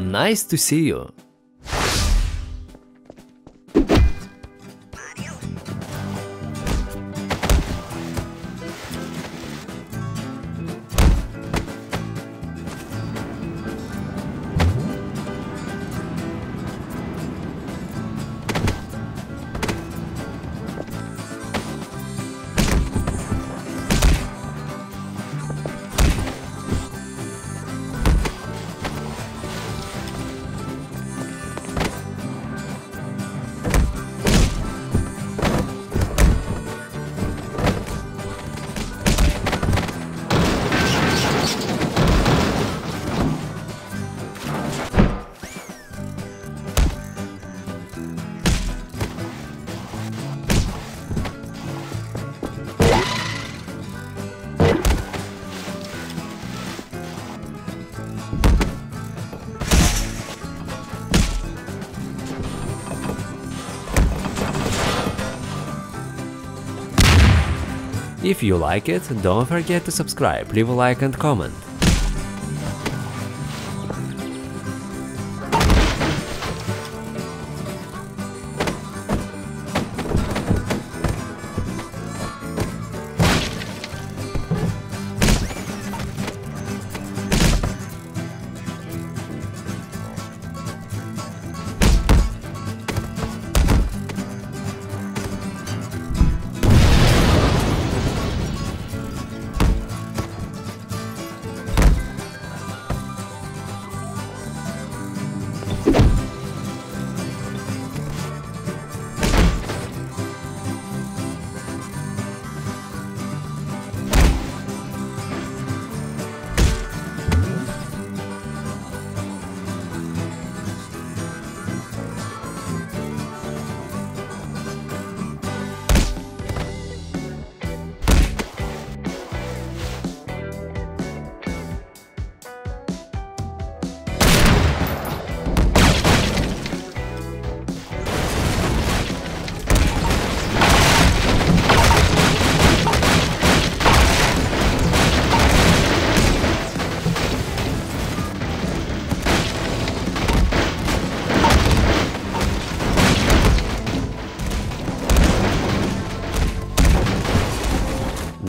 Nice to see you. If you like it, don't forget to subscribe, leave a like and comment.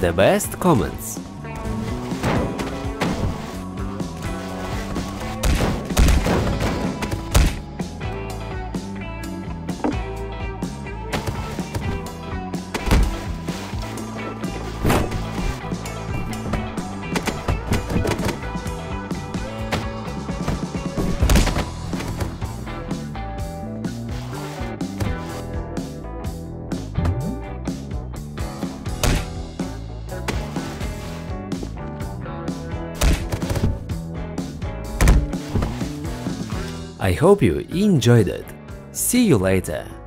The best comments. I hope you enjoyed it. See you later.